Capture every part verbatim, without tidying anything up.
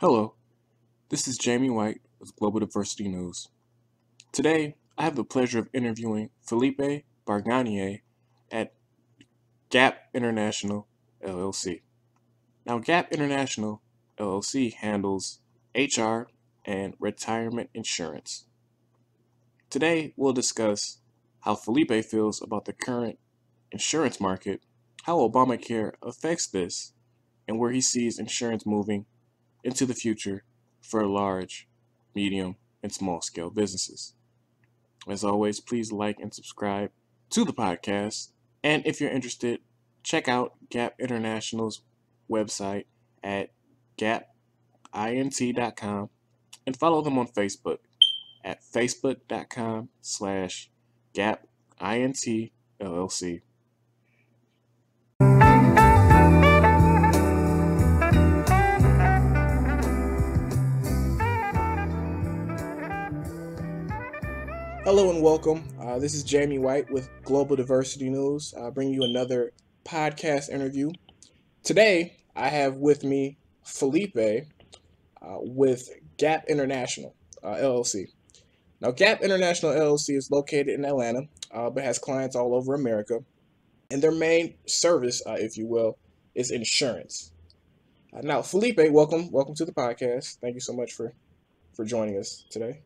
Hello, this is Jamie White with Global Diversity News. Today, I have the pleasure of interviewing Felipe Barganier at G A B International L L C. Now, G A B International L L C handles H R and retirement insurance. Today, we'll discuss how Felipe feels about the current insurance market, how Obamacare affects this, and where he sees insurance moving into the future for large, medium, and small-scale businesses. As always, please like and subscribe to the podcast, and if you're interested, check out G A B International's website at gap int dot com and follow them on Facebook at facebook dot com slash gap int L L C. Hello and welcome. Uh, this is Jamie White with Global Diversity News. I bring you another podcast interview. Today, I have with me Felipe uh, with G A B International uh, L L C. Now, G A B International L L C is located in Atlanta, uh, but has clients all over America. And their main service, uh, if you will, is insurance. Uh, now, Felipe, welcome. Welcome to the podcast. Thank you so much for, for joining us today.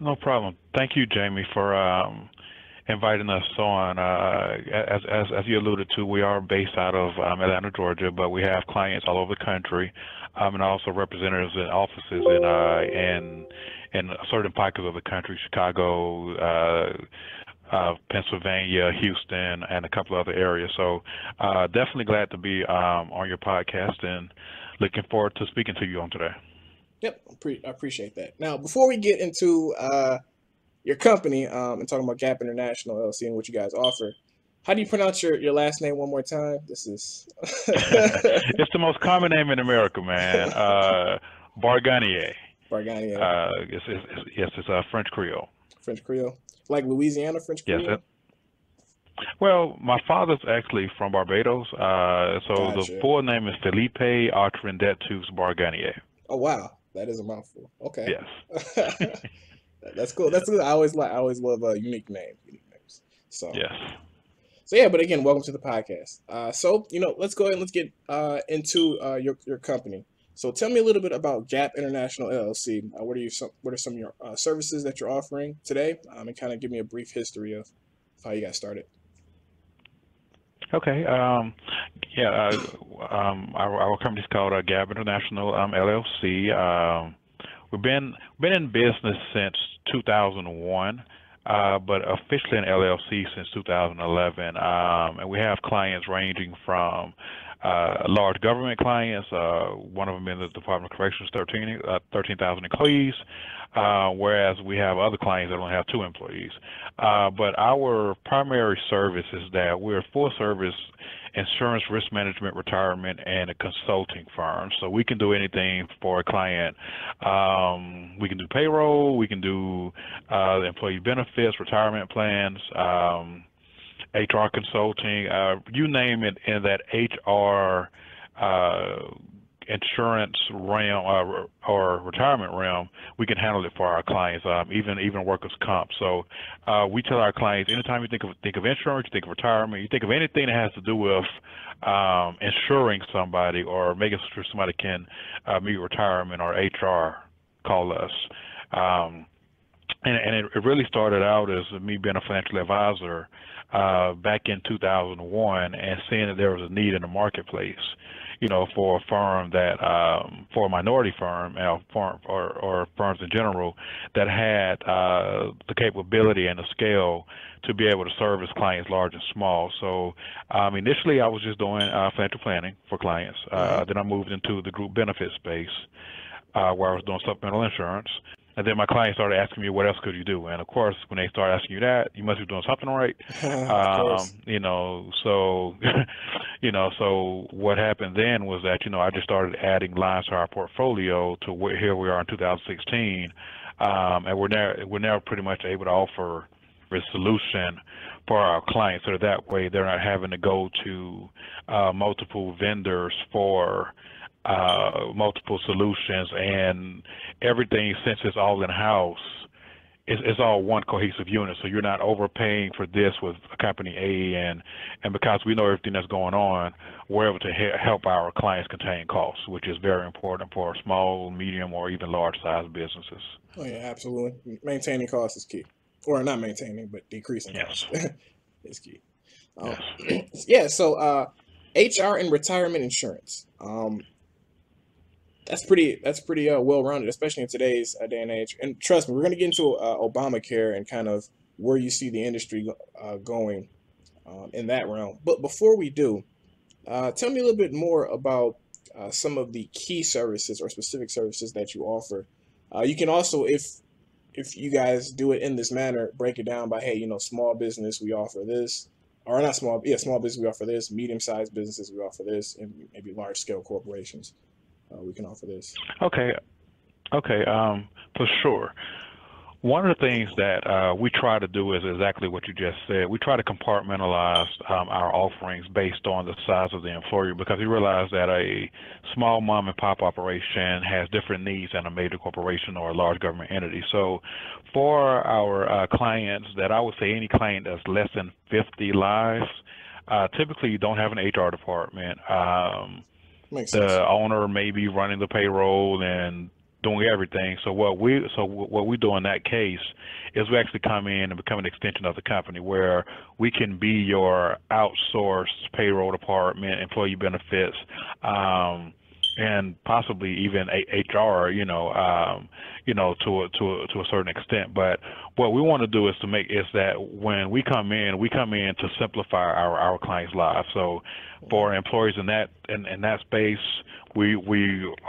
No problem. Thank you, Jamie, for um, inviting us on. Uh, as, as, as you alluded to, we are based out of um, Atlanta, Georgia, but we have clients all over the country, um, and also representatives and offices in uh, in in certain pockets of the country: Chicago, uh, uh, Pennsylvania, Houston, and a couple other areas. So, uh, definitely glad to be um, on your podcast, and looking forward to speaking to you on today. Yep, I appreciate that. Now, before we get into uh, your company um, and talking about G A B International L L C and what you guys offer, how do you pronounce your, your last name one more time? This is it's the most common name in America, man. Uh, Barganier. Barganier. Uh, it's, it's, it's, yes, it's uh, French Creole. French Creole, like Louisiana French Creole. Yes. It, well, my father's actually from Barbados, uh, so gotcha. The full name is Felipe Autrendetus Barganier. Oh wow. That is a mouthful. Okay. Yes. That's cool. That's good. I always like. I always love a uh, unique name. Unique names. So. Yes. So yeah, but again, welcome to the podcast. Uh, so you know, let's go ahead and let's get uh, into uh, your your company. So tell me a little bit about G A B International L L C. Uh, what are you? Some, what are some of your uh, services that you're offering today? Um, and kind of give me a brief history of, of how you got started. Okay. Um, yeah, uh, um, our, our company is called uh, G A B International um, L L C. Um, we've been been in business since two thousand one, uh, but officially an L L C since two thousand eleven. Um, and we have clients ranging from uh, large government clients. Uh, one of them in the Department of Corrections, thirteen thousand employees. Uh, whereas we have other clients that only have two employees. Uh, but our primary service is that we're a full service insurance, risk management, retirement, and a consulting firm. So we can do anything for a client. Um, we can do payroll, we can do uh, employee benefits, retirement plans, um, H R consulting, uh, you name it in that H R uh, insurance realm uh, or retirement realm, we can handle it for our clients, um, even even workers' comp. So uh, we tell our clients, anytime you think of think of insurance, you think of retirement, you think of anything that has to do with um, insuring somebody or making sure somebody can uh, meet retirement or H R, call us. Um, and and it, it really started out as me being a financial advisor uh, back in two thousand one and seeing that there was a need in the marketplace, you know, for a firm that, um, for a minority firm, you know, firm or, or firms in general, that had uh, the capability and the scale to be able to service clients large and small. So um, initially I was just doing uh, financial planning for clients. Uh, then I moved into the group benefit space uh, where I was doing supplemental insurance. And then my clients started asking me, what else could you do? And of course, when they start asking you that, you must be doing something right. um, you know, so, you know, so what happened then was that, you know, I just started adding lines to our portfolio to where here we are in two thousand sixteen. Um, and we're now, we're now pretty much able to offer a solution for our clients. So that way they're not having to go to uh, multiple vendors for uh, multiple solutions, and everything, since it's all in-house, it's, it's all one cohesive unit. So you're not overpaying for this with company A, and and because we know everything that's going on, we're able to he- help our clients contain costs, which is very important for small, medium, or even large-sized businesses. Oh yeah, absolutely. Maintaining costs is key, or not maintaining, but decreasing yes. costs is key. Um, yes. Yeah. So uh, H R and retirement insurance. Um, That's pretty. That's pretty uh, well-rounded, especially in today's uh, day and age. And trust me, we're going to get into uh, Obamacare and kind of where you see the industry uh, going um, in that realm. But before we do, uh, tell me a little bit more about uh, some of the key services or specific services that you offer. Uh, you can also, if if you guys do it in this manner, break it down by, hey, you know, small business we offer this, or not small, yeah, small business we offer this, medium-sized businesses we offer this, and maybe large-scale corporations. Uh, we can offer this. Okay, okay, um, for sure. One of the things that uh, we try to do is exactly what you just said. We try to compartmentalize um, our offerings based on the size of the employer, because we realize that a small mom and pop operation has different needs than a major corporation or a large government entity. So for our uh, clients, that I would say any client that's less than fifty lives, uh, typically you don't have an H R department. Um, The owner may be running the payroll and doing everything. So what we so what we do in that case is we actually come in and become an extension of the company, where we can be your outsourced payroll department, employee benefits, um, and possibly even H R. You know, um, you know, to a, to a, to a certain extent. But what we want to do is to make is that when we come in, we come in to simplify our our clients' lives. So for employees in that in, in that space, we we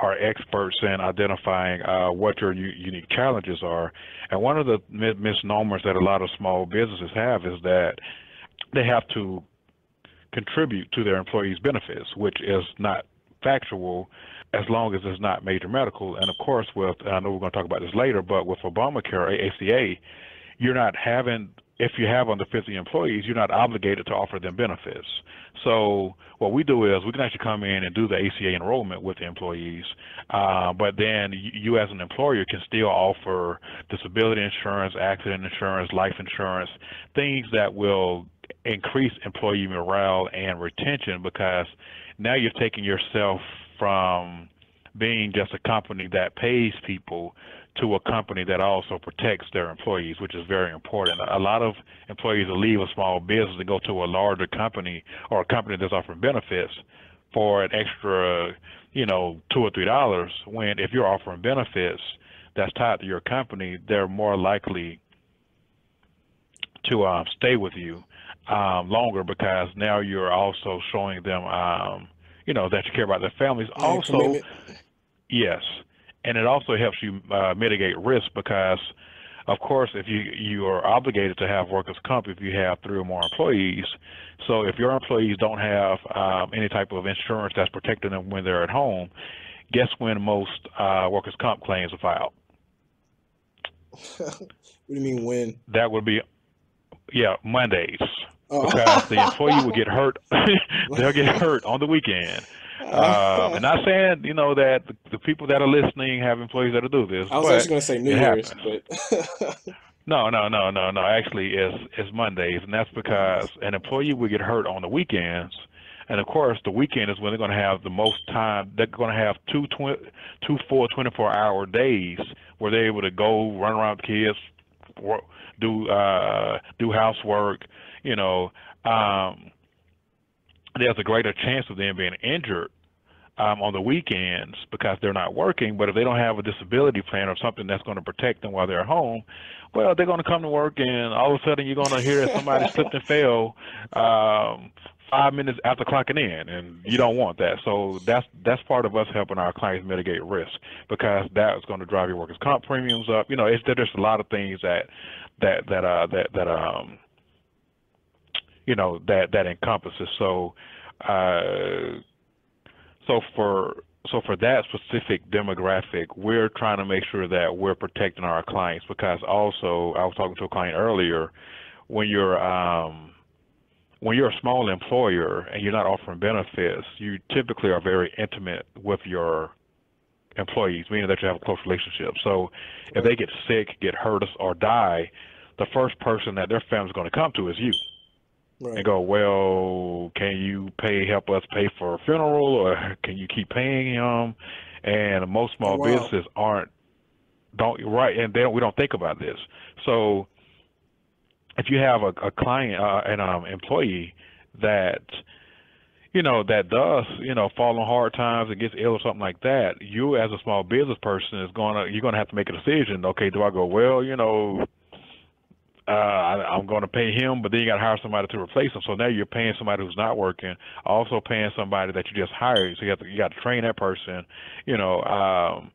are experts in identifying uh, what your u- unique challenges are. And one of the misnomers that a lot of small businesses have is that they have to contribute to their employees' benefits, which is not factual, as long as it's not major medical. And of course, with, and I know we're going to talk about this later, but with Obamacare, A C A, you're not having, if you have under fifty employees, you're not obligated to offer them benefits. So what we do is we can actually come in and do the A C A enrollment with the employees, uh, but then you as an employer can still offer disability insurance, accident insurance, life insurance, things that will increase employee morale and retention, because now you're taking yourself from being just a company that pays people to a company that also protects their employees, which is very important. A lot of employees will leave a small business and go to a larger company, or a company that's offering benefits, for an extra, you know, two or three dollars. When if you're offering benefits that's tied to your company, they're more likely to um, stay with you um, longer, because now you're also showing them, um, you know, that you care about their families. Yeah, also, commitment. Yes. And it also helps you uh, mitigate risk, because, of course, if you you are obligated to have workers' comp if you have three or more employees. So if your employees don't have um, any type of insurance that's protecting them when they're at home, guess when most uh, workers' comp claims are filed? What do you mean when? That would be, yeah, Mondays. Oh. Because the employee will get hurt. They'll get hurt on the weekend. Uh, and not saying, you know, that the, the people that are listening have employees that do this. I was actually going to say New Year's, but no, no, no, no, no. Actually, it's it's Mondays, and that's because an employee will get hurt on the weekends, and of course, the weekend is when they're going to have the most time. They're going to have two twi- two full twenty-four hour days where they're able to go run around with kids, work, do uh, do housework, you know. Um, there's a greater chance of them being injured um, on the weekends because they're not working. But if they don't have a disability plan or something that's going to protect them while they're at home, well, they're going to come to work, and all of a sudden you're going to hear that somebody slipped and fell um, five minutes after clocking in, and you don't want that. So that's that's part of us helping our clients mitigate risk, because that is going to drive your workers' comp premiums up. You know, it's, there's a lot of things that that that uh, that that um. you know, that, that encompasses. So, uh, so for, so for that specific demographic, we're trying to make sure that we're protecting our clients, because also I was talking to a client earlier, when you're, um, when you're a small employer and you're not offering benefits, you typically are very intimate with your employees, meaning that you have a close relationship. So if they get sick, get hurt, or die, the first person that their family's going to come to is you. Right. And go, well, can you pay, help us pay for a funeral, or can you keep paying him? And most small wow. businesses aren't, don't, right, and they don't, we don't think about this. So if you have a, a client, uh, an um, employee that, you know, that does, you know, fall on hard times and gets ill or something like that, you as a small business person is gonna, you're gonna have to make a decision. Okay, do I go, well, you know, uh, I, I'm gonna pay him, but then you gotta hire somebody to replace him. So now you're paying somebody who's not working, also paying somebody that you just hired. So you have to, you got to train that person, you know, um,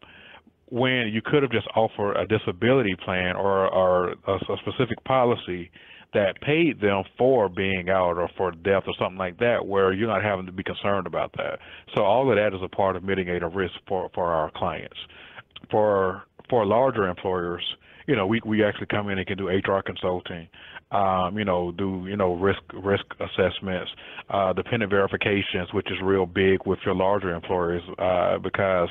when you could have just offered a disability plan or, or a, a specific policy that paid them for being out or for death or something like that, where you're not having to be concerned about that. So all of that is a part of mitigating risk for, for our clients. For for larger employers, you know, we, we actually come in and can do H R consulting, um, you know, do, you know, risk risk assessments, uh, dependent verifications, which is real big with your larger employers, uh, because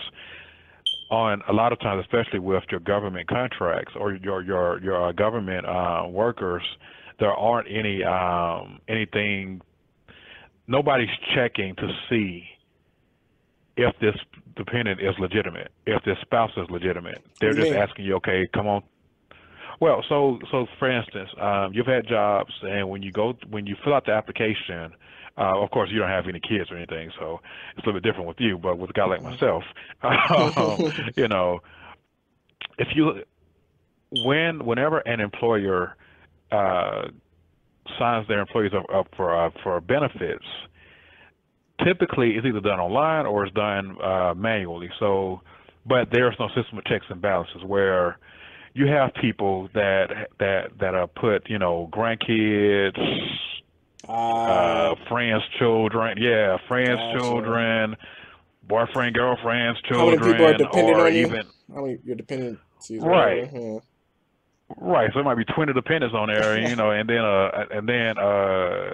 on a lot of times, especially with your government contracts or your, your, your government uh, workers, there aren't any um, anything, nobody's checking to see if this dependent is legitimate, if this spouse is legitimate. They're just yeah. asking you, okay, come on. Well, so so for instance, um, you've had jobs, and when you go when you fill out the application, uh, of course you don't have any kids or anything, so it's a little bit different with you. But with a guy like myself, um, you know, if you when whenever an employer Uh, signs their employees up, up for uh, for benefits, typically it's either done online or it's done uh, manually. So, but there's no system of checks and balances where you have people that that that are put, you know, grandkids, uh, uh, friends, children, yeah, friends, uh, children, boyfriend, girlfriends, children, how many people are dependent or on you? even how many you're dependent, right? Mm-hmm. Right, so it might be twenty dependents on there, you know, and then a and then a,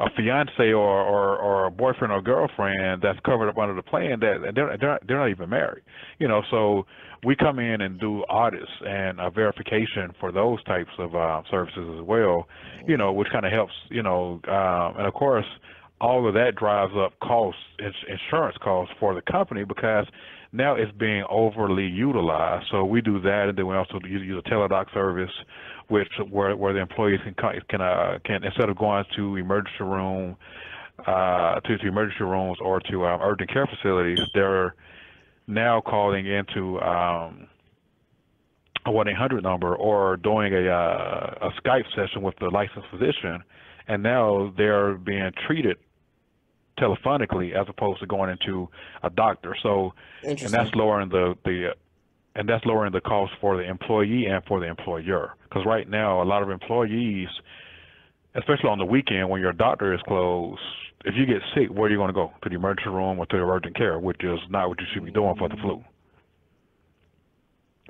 a fiance or, or or a boyfriend or girlfriend that's covered up under the plan that they're they're not, they're not even married, you know. So we come in and do audits and a verification for those types of uh, services as well, you know, which kind of helps, you know, um, and of course all of that drives up costs, insurance costs for the company, because now it's being overly utilized. So we do that, and then we also use a Teladoc service, which where where the employees can can uh, can instead of going to emergency room, uh, to, to emergency rooms or to um, urgent care facilities, they're now calling into um, a one eight hundred number or doing a uh, a Skype session with the licensed physician, and now they're being treated telephonically as opposed to going into a doctor. So, and that's lowering the the and that's lowering the cost for the employee and for the employer, because right now a lot of employees, especially on the weekend when your doctor is closed, if you get sick, where are you going to go? To the emergency room or to the urgent care, which is not what you should be doing for the flu.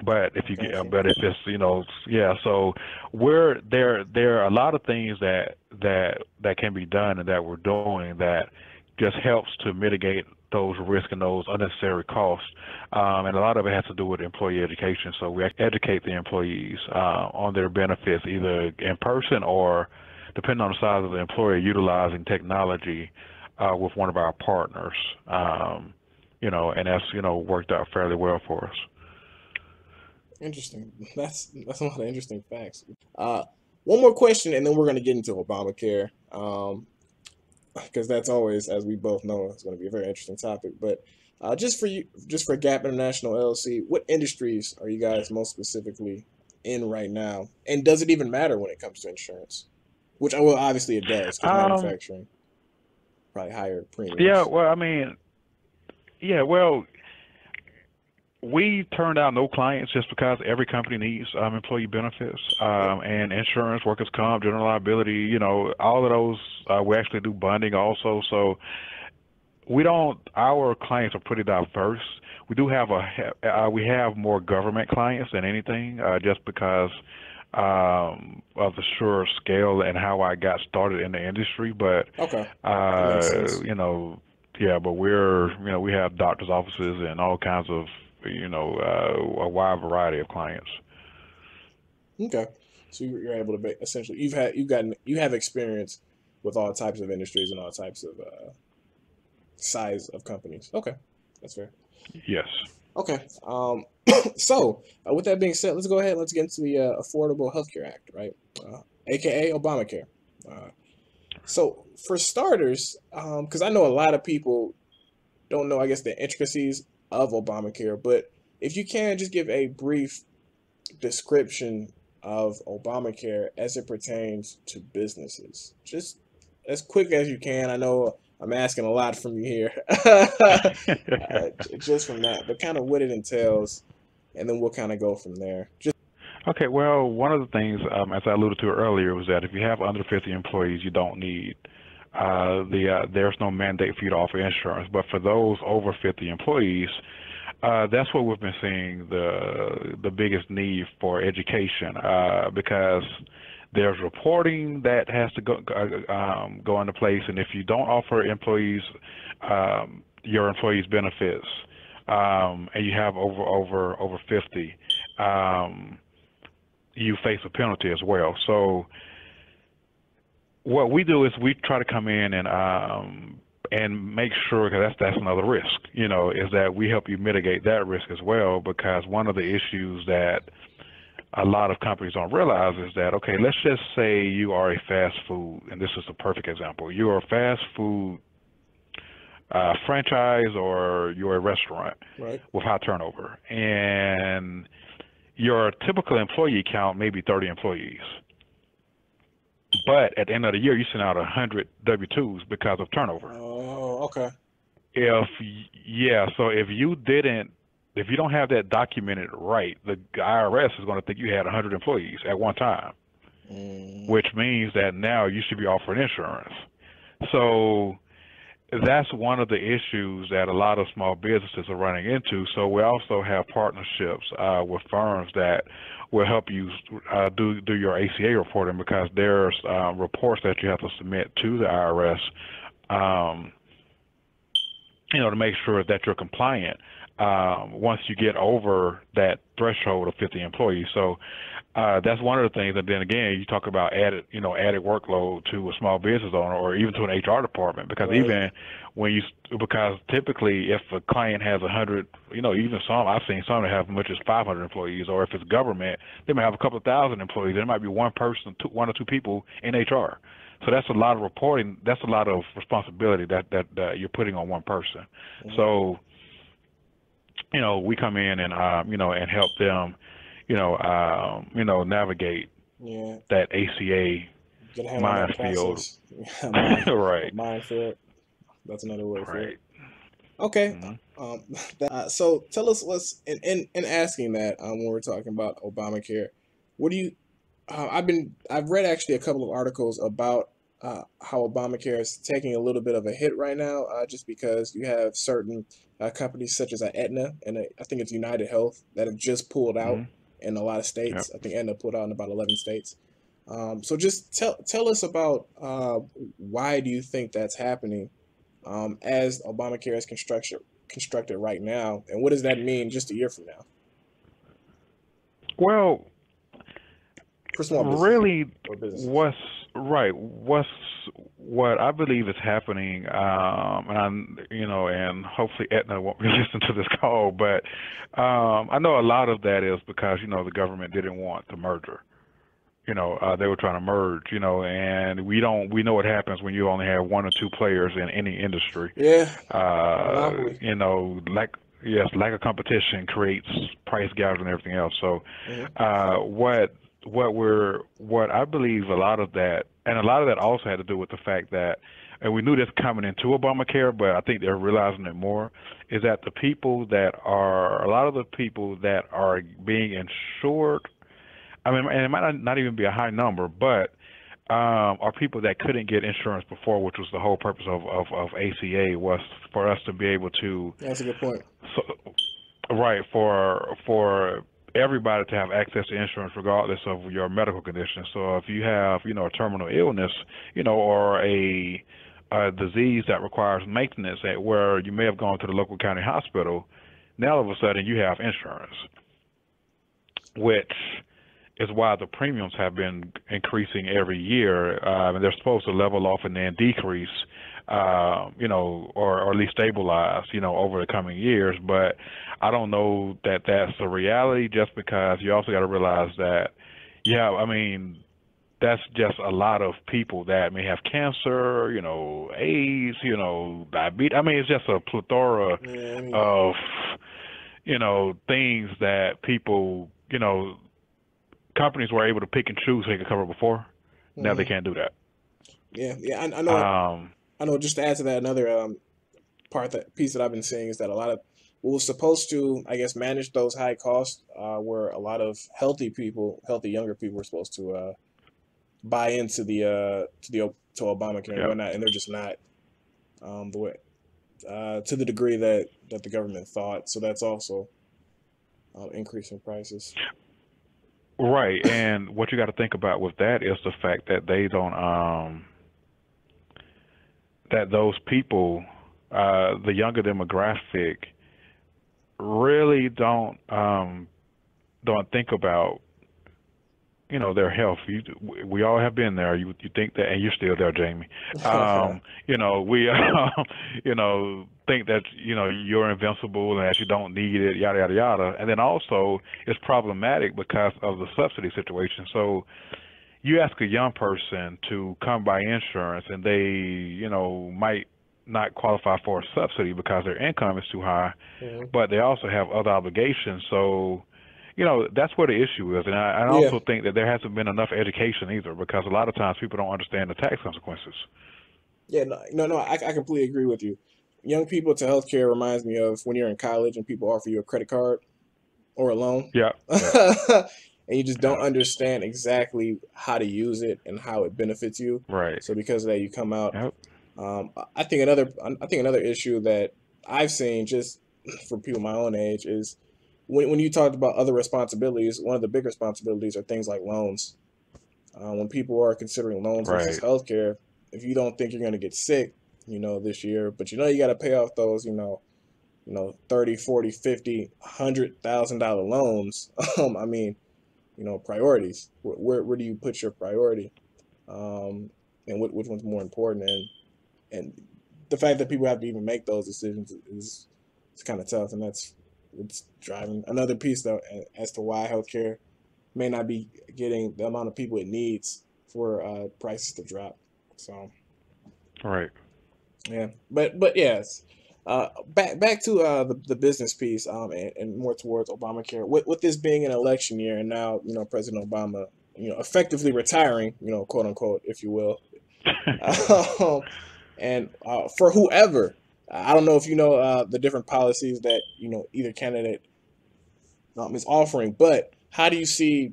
But if you get, but if it's, you know, yeah, so we're there there are a lot of things that that that can be done and that we're doing that just helps to mitigate those risks and those unnecessary costs, um, and a lot of it has to do with employee education. So we educate the employees uh, on their benefits, either in person or, depending on the size of the employer, utilizing technology uh, with one of our partners, um, you know, and that's, you know, worked out fairly well for us. Interesting. That's that's a lot of interesting facts. Uh, one more question, and then we're going to get into Obamacare. Um, because that's always, as we both know, it's going to be a very interesting topic. But uh, just for you, just for G A B International L L C, what industries are you guys most specifically in right now? And does it even matter when it comes to insurance? Which, well, obviously it does, because um, manufacturing probably higher premiums. Yeah, well, I mean, yeah, well, we turned out no clients just because every company needs um, employee benefits, um, and insurance, workers' comp, general liability, you know, all of those. Uh, we actually do bonding also. So we don't, our clients are pretty diverse. We do have a, uh, we have more government clients than anything, uh, just because um, of the sure scale and how I got started in the industry, but okay. uh, you know, yeah, but we're, you know, we have doctor's offices and all kinds of, you know, uh, a wide variety of clients. Okay, so you're able to essentially you've had you've gotten you have experience with all types of industries and all types of uh, size of companies. Okay, that's fair. Yes. Okay. Um, so uh, with that being said, let's go ahead and let's get into the uh, Affordable Healthcare Act, right? Uh, A K A Obamacare. Uh, so for starters, because um, I know a lot of people don't know, I guess, the intricacies of Obamacare, but if you can just give a brief description of Obamacare as it pertains to businesses, just as quick as you can. I know I'm asking a lot from you here, uh, just from that, but kind of what it entails, and then we'll kind of go from there. Just okay, well, one of the things, um, as I alluded to earlier, was that if you have under fifty employees, you don't need, uh, the uh, there's no mandate for you to offer insurance. But for those over fifty employees, uh, that's what we've been seeing the, the biggest need for education, uh, because there's reporting that has to go, um, go into place, and if you don't offer employees um, your employees benefits, um, and you have over over over fifty, um, you face a penalty as well. So what we do is we try to come in and um, and make sure, because that's that's another risk, you know, is that we help you mitigate that risk as well, because one of the issues that a lot of companies don't realize is that, okay, let's just say you are a fast food, and this is the perfect example. You're a fast food uh, franchise, or you're a restaurant right. with high turnover, and your typical employee count may be thirty employees. But at the end of the year, you send out one hundred W twos because of turnover. Oh, okay. If, yeah, so if you didn't, if you don't have that documented right, the I R S is going to think you had one hundred employees at one time, mm. which means that now you should be offering insurance. So that's one of the issues that a lot of small businesses are running into. So we also have partnerships uh, with firms that will help you uh, do, do your A C A reporting, because there's uh, reports that you have to submit to the I R S, um, you know, to make sure that you're compliant. Um, once you get over that threshold of fifty employees. So uh, that's one of the things. And then again, you talk about added, you know, added workload to a small business owner, or even to an H R department, because right. even when you, because typically if a client has a hundred, you know, even some, I've seen some that have as much as five hundred employees, or if it's government, they might have a couple of thousand employees. There might be one person, two, one or two people in H R. So that's a lot of reporting. That's a lot of responsibility that, that, that you're putting on one person. Mm-hmm. So, you know, we come in and um, you know, and help them, you know, um, you know, navigate yeah. that A C A minefield. Mine, right. Minefield. That's another word right. for it. Okay. Mm-hmm. Um, that, uh, so tell us what's in, in, in asking that um, when we're talking about Obamacare, what do you? Uh, I've been I've read actually a couple of articles about uh, how Obamacare is taking a little bit of a hit right now, uh, just because you have certain Uh, companies such as uh, Aetna and uh, I think it's UnitedHealth that have just pulled out mm-hmm. in a lot of states. Yep. I think Aetna pulled out in about eleven states. Um, so just tell tell us about uh, why do you think that's happening um, as Obamacare is constructed constructed right now, and what does that mean just a year from now? Well, for small business really, or businesses. what's right? What's What I believe is happening, um, and I'm, you know, and hopefully Aetna won't be listening to this call, but um, I know a lot of that is because, you know, the government didn't want the merger. You know, uh, they were trying to merge, you know, and we don't, we know what happens when you only have one or two players in any industry. Yeah. Uh, exactly. You know, like, yes, lack of competition creates price gouging and everything else. So mm-hmm. uh, what, what we're, what I believe a lot of that, and a lot of that also had to do with the fact that, and we knew this coming into Obamacare, but I think they're realizing it more, is that the people that are, a lot of the people that are being insured, I mean, and it might not, not even be a high number, but um, are people that couldn't get insurance before, which was the whole purpose of, of, of A C A, was for us to be able to. That's a good point. So, right, for for everybody to have access to insurance regardless of your medical condition. So if you have, you know, a terminal illness, you know, or a, a disease that requires maintenance at where you may have gone to the local county hospital, now all of a sudden you have insurance, which is why the premiums have been increasing every year, uh, and they're supposed to level off and then decrease, uh, you know, or, or at least stabilize, you know, over the coming years. But I don't know that that's the reality, just because you also got to realize that, yeah, I mean, that's just a lot of people that may have cancer, you know, AIDS, you know, diabetes. I mean, it's just a plethora yeah, I mean, of, you know, things that people, you know, companies were able to pick and choose they could cover before. Now mm-hmm. they can't do that. Yeah, yeah, I, I know. Um, I know. Just to add to that, another um, part that piece that I've been seeing is that a lot of what was supposed to, I guess, manage those high costs uh, were a lot of healthy people, healthy younger people were supposed to uh, buy into the uh, to the to Obamacare yep. and whatnot, and they're just not um, the way uh, to the degree that that the government thought. So that's also uh, increasing prices. Right, and what you got to think about with that is the fact that they don't, um, that those people, uh, the younger demographic, really don't um, don't think about, you know, their health. You, we all have been there. You you think that, and you're still there, Jamie. Um, you know, we, uh, you know, think that, you know, you're invincible and that you don't need it, yada yada yada. And then also, it's problematic because of the subsidy situation. So, you ask a young person to come buy insurance, and they, you know, might not qualify for a subsidy because their income is too high, mm-hmm. but they also have other obligations. So, you know, that's where the issue is. And I, I also yeah. think that there hasn't been enough education either, because a lot of times people don't understand the tax consequences. Yeah, no, no, no I, I completely agree with you. Young people to healthcare reminds me of when you're in college and people offer you a credit card or a loan. Yeah. yeah. And you just don't yeah. understand exactly how to use it and how it benefits you. Right. So because of that, you come out. Yep. Um, I think another, I think another issue that I've seen just for people my own age is, When, when you talked about other responsibilities, one of the big responsibilities are things like loans. Uh, when people are considering loans right. versus healthcare, if you don't think you're going to get sick, you know, this year, but you know you got to pay off those, you know, you know, thirty, forty, fifty, one hundred thousand dollar loans. Um, I mean, you know, priorities. Where, where where do you put your priority, um, and what, which one's more important? And and the fact that people have to even make those decisions is it's kind of tough, and that's. It's driving another piece though as to why healthcare may not be getting the amount of people it needs for uh, prices to drop. So, right, yeah, but but yes, uh, back back to uh, the the business piece, um, and, and more towards Obamacare. With with this being an election year, and now you know President Obama, you know, effectively retiring, you know, quote unquote, if you will, um, and uh, for whoever. I don't know if you know uh, the different policies that, you know, either candidate um, is offering, but how do you see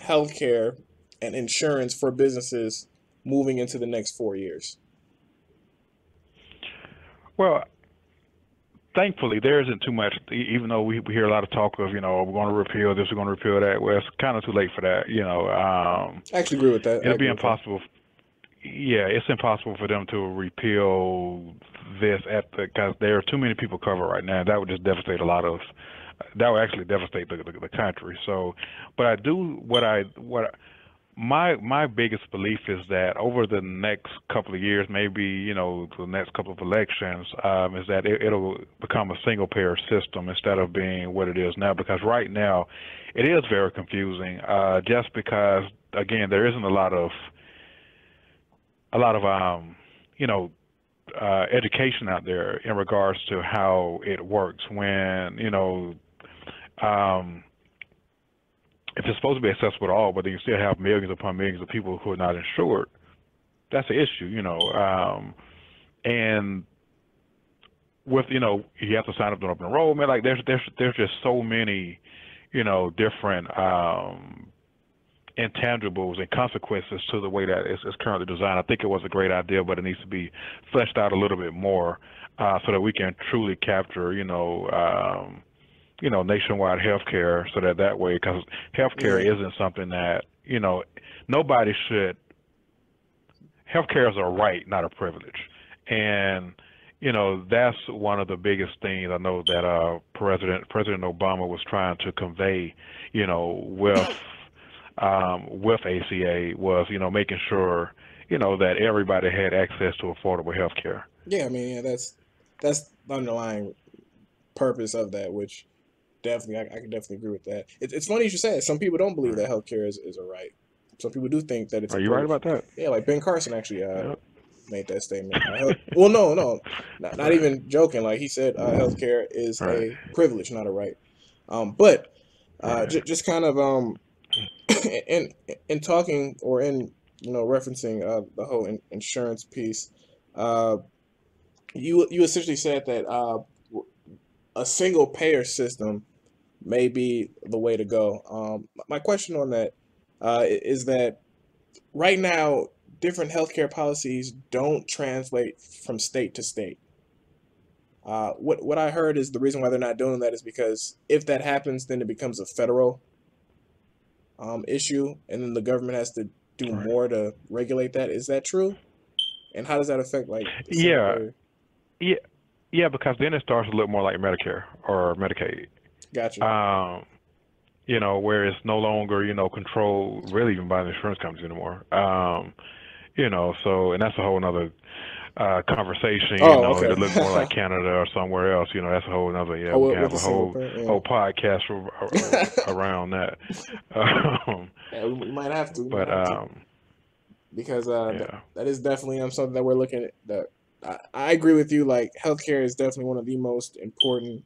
healthcare and insurance for businesses moving into the next four years? Well, thankfully, there isn't too much, even though we, we hear a lot of talk of, you know, we're going to repeal this, we're going to repeal that. Well, it's kind of too late for that, you know. Um, I actually agree with that. It'll be impossible. Yeah, it's impossible for them to repeal this at the, because there are too many people covered right now. That would just devastate a lot of, that would actually devastate the, the, the country. So, but I do, what I, what my, my biggest belief is that over the next couple of years, maybe, you know, the next couple of elections, um, is that it, it'll become a single payer system instead of being what it is now, because right now it is very confusing, uh, just because, again, there isn't a lot of, a lot of, um, you know, uh, education out there in regards to how it works when, you know, um, if it's supposed to be accessible to all, but then you still have millions upon millions of people who are not insured, that's the issue, you know. Um, and with, you know, you have to sign up to open enrollment, like there's, there's, there's just so many, you know, different, um, intangibles and consequences to the way that it's, it's currently designed. I think it was a great idea, but it needs to be fleshed out a little bit more uh, so that we can truly capture, you know, um, you know, nationwide healthcare, so that that way, because healthcare yeah. isn't something that, you know, nobody should. Healthcare is a right, not a privilege, and you know that's one of the biggest things I know that uh, President President Obama was trying to convey, you know, with um, with A C A was, you know, making sure, you know, that everybody had access to affordable healthcare. Yeah, I mean, yeah, that's that's the underlying purpose of that, which definitely I, I can definitely agree with that. It, it's funny you should say it. Some people don't believe that healthcare is is a right. Some people do think that it's. Are you right about that? Yeah, like Ben Carson actually uh, yep. made that statement. Health, well, no, no, not, not even joking. Like he said, uh, healthcare is right. a privilege, not a right. Um, but uh, right. j just kind of um, in in talking or in you know referencing uh, the whole in insurance piece, uh, you you essentially said that uh, a single payer system may be the way to go. Um, my question on that. Uh, is that right now different healthcare policies don't translate from state to state. Uh, what what I heard is the reason why they're not doing that is because if that happens, then it becomes a federal um, issue, and then the government has to do right. more to regulate that. Is that true? And how does that affect like? Yeah, yeah, yeah. Because then it starts to look more like Medicare or Medicaid. Gotcha. Um, you know, where it's no longer, you know, controlled really even by the insurance companies anymore. Um, you know, so, and that's a whole nother uh, conversation, you oh, know, okay. to look more like Canada or somewhere else, you know, that's a whole nother, yeah, oh, we have a whole, yeah. whole podcast around that. Um, yeah, we might have to. But, have um, to. Because uh, yeah. that, that is definitely um, something that we're looking at. That I, I agree with you, like, healthcare is definitely one of the most important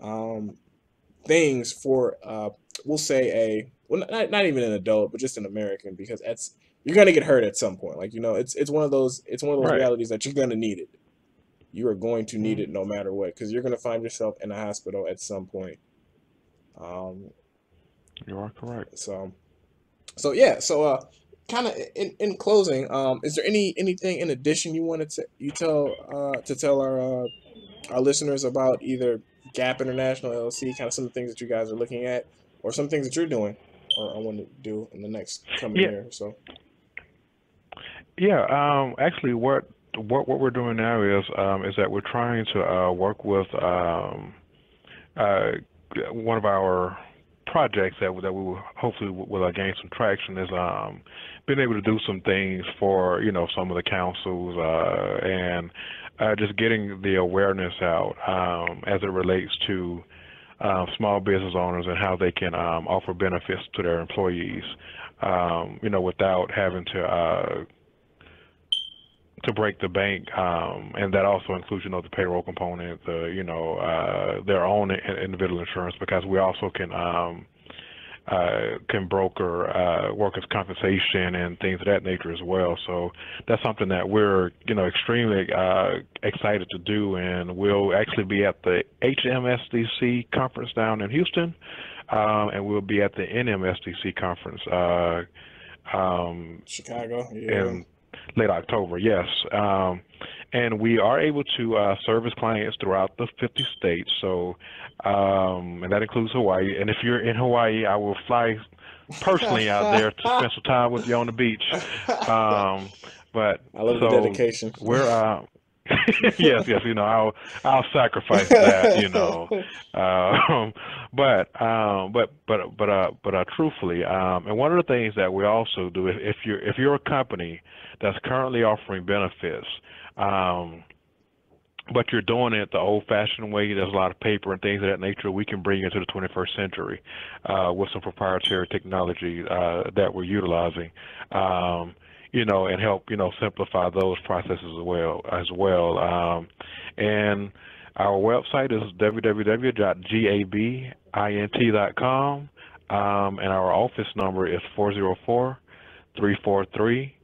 um, things for uh we'll say a well not, not even an adult, but just an American, because that's you're gonna get hurt at some point. Like, you know, it's it's one of those it's one of those right. realities that you're gonna need it. You are going to need it no matter what, because you're gonna find yourself in a hospital at some point. Um You are correct. So so yeah, so uh kinda in, in closing, um is there any anything in addition you wanted to you tell uh to tell our uh our listeners about either G A B International L L C, kind of some of the things that you guys are looking at, or some things that you're doing, or I want to do in the next coming yeah. year or so? Yeah, um, actually, what what what we're doing now is um, is that we're trying to uh, work with um, uh, one of our projects that that we will hopefully will uh, gain some traction is um, being able to do some things for you know some of the councils uh, and. Uh, just getting the awareness out um, as it relates to uh, small business owners and how they can um, offer benefits to their employees, um, you know, without having to uh, to break the bank, um, and that also includes, you know, the payroll component, the you know, uh, their own individual insurance, because we also can um, uh, can broker uh, workers' compensation and things of that nature as well. So that's something that we're, you know, extremely uh, excited to do, and we'll actually be at the H M S D C conference down in Houston, um, and we'll be at the N M S D C conference, uh, um, Chicago, yeah. in late October. Yes, um, and we are able to uh, service clients throughout the fifty states. So, um, and that includes Hawaii. And if you're in Hawaii, I will fly personally out there to spend some time with you on the beach. Um, but I love so the dedication. We're uh, yes, yes. You know, I'll I'll sacrifice that. You know, um, but um, but but but uh, but uh, truthfully, um, and one of the things that we also do, if, if you're if you're a company that's currently offering benefits, um, but you're doing it the old-fashioned way, there's a lot of paper and things of that nature, we can bring it to the twenty-first century uh, with some proprietary technology uh, that we're utilizing, um, you know, and help, you know, simplify those processes as well. As well. Um, and our website is w w w dot gabint dot com, um, and our office number is four zero four, three four three,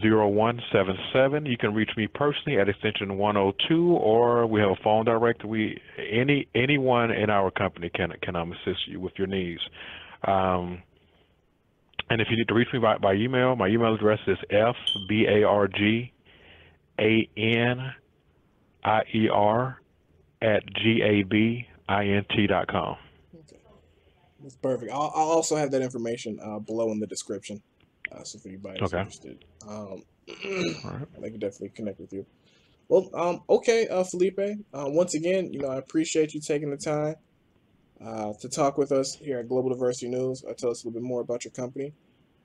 zero one seven seven. You can reach me personally at extension one oh two, or we have a phone directory. We any anyone in our company can can um, assist you with your needs. Um, and if you need to reach me by, by email, my email address is f barganier at gab int dot com. Okay. That's perfect. I'll, I'll also have that information uh, below in the description, uh, so if anybody's okay. interested, um, right. they can definitely connect with you. Well, um, okay, uh, Felipe. Uh, once again, you know, I appreciate you taking the time uh, to talk with us here at Global Diversity News. Uh, tell us a little bit more about your company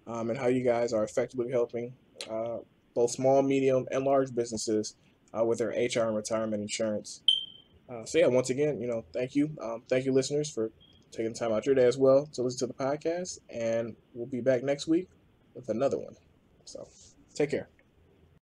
um, and how you guys are effectively helping uh, both small, medium, and large businesses uh, with their H R and retirement insurance. Uh, so yeah, once again, you know, thank you, um, thank you, listeners, for taking the time out your day as well to listen to the podcast. And we'll be back next week with another one. So take care.